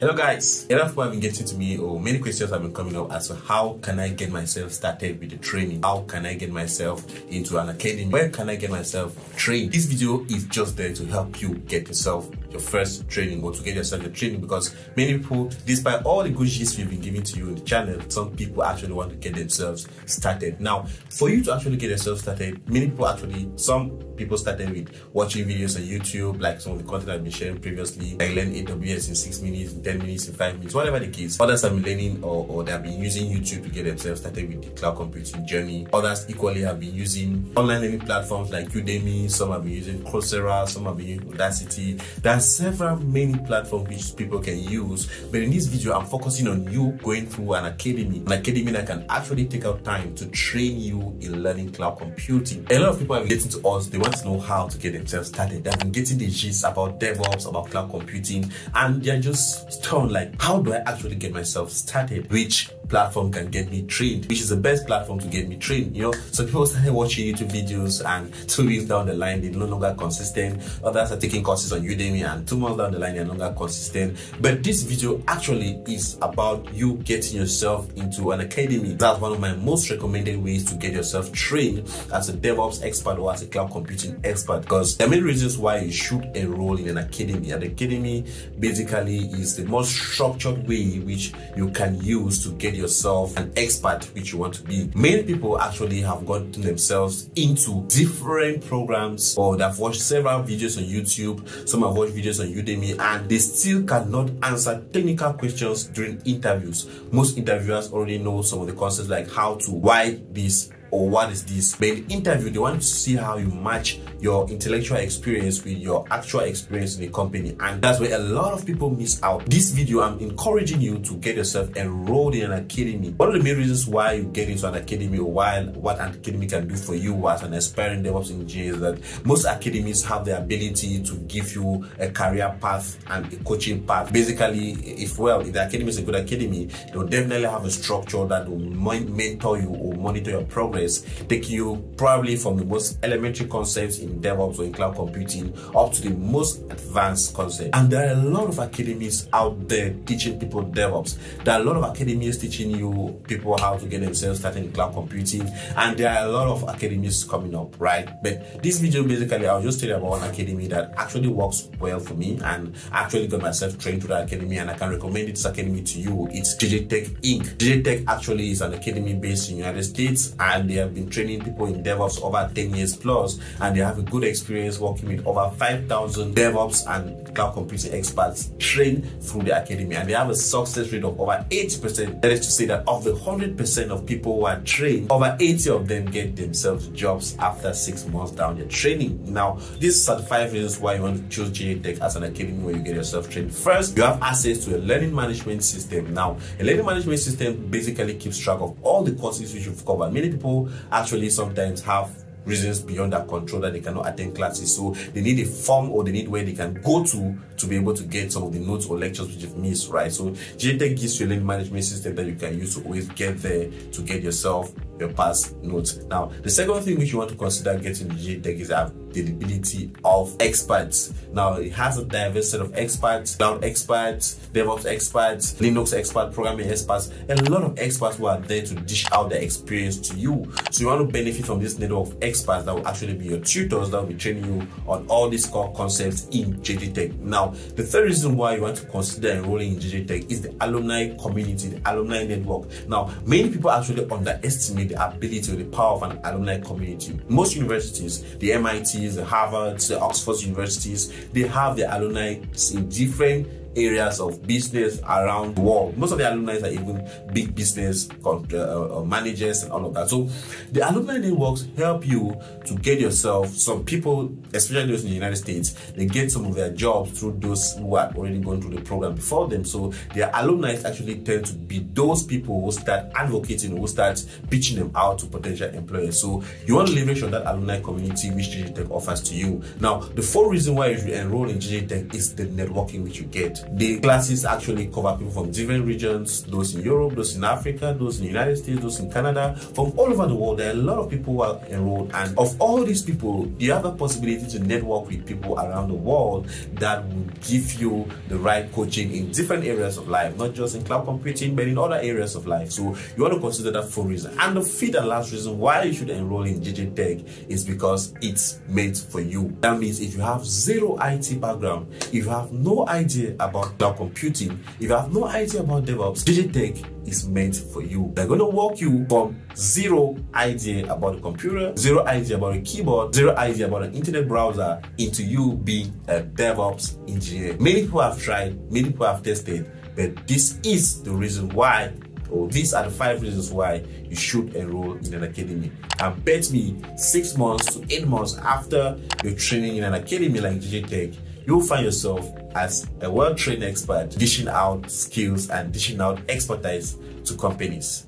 Hello guys, a lot of people have been getting to me or many questions have been coming up as to how can I get myself started with the training? How can I get myself into an academy? Where can I get myself trained? This video is just there to help you get yourself your first training or to get yourself your training, because many people, despite all the good gifts we've been giving to you in the channel, some people actually want to get themselves started. Now, for you to actually get yourself started, many people actually, some people started with watching videos on YouTube, like some of the content I've been sharing previously. I learned AWS in 6 minutes, in 10 minutes, in 5 minutes, whatever the case. Others have been learning or they have been using YouTube to get themselves started with the cloud computing journey. Others equally have been using online learning platforms like Udemy. Some have been using Coursera. Some have been using Udacity. There are several many platforms which people can use. But in this video, I'm focusing on you going through an academy that can actually take out time to train you in learning cloud computing. A lot of people have been getting to us. They want to know how to get themselves started. They've been getting the gist about DevOps, about cloud computing, and they're just torn like, how do I actually get myself started? Which platform can get me trained? Which is the best platform to get me trained? You know, some people started watching YouTube videos, and 2 weeks down the line, they're no longer consistent. Others are taking courses on Udemy, and 2 months down the line, they're no longer consistent. But this video actually is about you getting yourself into an academy. That's one of my most recommended ways to get yourself trained as a DevOps expert or as a cloud computing expert, because there are many reasons why you should enroll in an academy. An academy basically is the most structured way which you can use to get yourself an expert which you want to be. Many people actually have gotten themselves into different programs, or they've watched several videos on YouTube, some have watched videos on Udemy, and they still cannot answer technical questions during interviews. Most interviewers already know some of the concepts like how to, why this, or what is this? But in the interview, they want to see how you match your intellectual experience with your actual experience in the company. And that's where a lot of people miss out. This video, I'm encouraging you to get yourself enrolled in an academy. One of the main reasons why you get into an academy, or why what an academy can do for you as an aspiring DevOps engineer, is that most academies have the ability to give you a career path and a coaching path. Basically, if the academy is a good academy, they'll definitely have a structure that will mentor you or monitor your progress, take you probably from the most elementary concepts in DevOps or in cloud computing up to the most advanced concept. And there are a lot of academies out there teaching people DevOps. There are a lot of academies teaching you people how to get themselves started in cloud computing, and there are a lot of academies coming up, right? But this video, basically, I'll just tell you about one academy that actually works well for me, and I actually got myself trained to that academy, and I can recommend this academy to you. It's JTEC Inc. JTEC actually is an academy based in the United States, and they have been training people in DevOps over 10 years plus, and they have a good experience working with over 5,000 DevOps and cloud computing experts trained through the academy, and they have a success rate of over 80%. That is to say that of the 100% of people who are trained, over 80 of them get themselves jobs after 6 months down their training. Now, these are the 5 reasons why you want to choose JNTech as an academy where you get yourself trained. First, you have access to a learning management system. Now, a learning management system basically keeps track of all the courses which you've covered. Many people actually sometimes have reasons beyond their control that they cannot attend classes, so they need a form, or they need where they can go to be able to get some of the notes or lectures which you've missed, right? So JTEC gives you a learning management system that you can use to always get there to get yourself your past notes. Now, the second thing which you want to consider getting the JTEC is availability of experts. Now, it has a diverse set of experts: cloud experts, DevOps experts, Linux experts, programming experts, and a lot of experts who are there to dish out their experience to you. So you want to benefit from this network of experts that will actually be your tutors, that will be training you on all these core concepts in JTEC. Now, the third reason why you want to consider enrolling in JTEC is the alumni community, the alumni network. Now, many people actually underestimate the ability or the power of an alumni community. Most universities, the MITs, the Harvards, the Oxford universities, they have their alumni in different areas of business around the world. Most of the alumni are even big business managers and all of that. So the alumni networks help you to get yourself some people, especially those in the United States, they get some of their jobs through those who are already going through the program before them. So their alumni actually tend to be those people who start advocating, who start pitching them out to potential employers. So you want to leverage on that alumni community which JJ Tech offers to you. Now, the 4th reason why you should enroll in JJ Tech is the networking which you get. The classes actually cover people from different regions, those in Europe, those in Africa, those in the United States, those in Canada, from all over the world. There are a lot of people who are enrolled, and of all these people, you have the possibility to network with people around the world that will give you the right coaching in different areas of life, not just in cloud computing, but in other areas of life. So you want to consider that for a reason. And the fifth and last reason why you should enroll in JJ Tech is because it's meant for you. That means if you have zero IT background, if you have no idea about cloud computing, if you have no idea about DevOps, JJ Tech is meant for you. They're going to walk you from zero idea about a computer, zero idea about a keyboard, zero idea about an internet browser into you being a DevOps engineer. Many people have tried, many people have tested, but this is the reason why, or these are the 5 reasons why you should enroll in an academy. And bet me, 6 months to 8 months after your training in an academy like JJ Tech, you'll find yourself as a well-trained expert, dishing out skills and dishing out expertise to companies.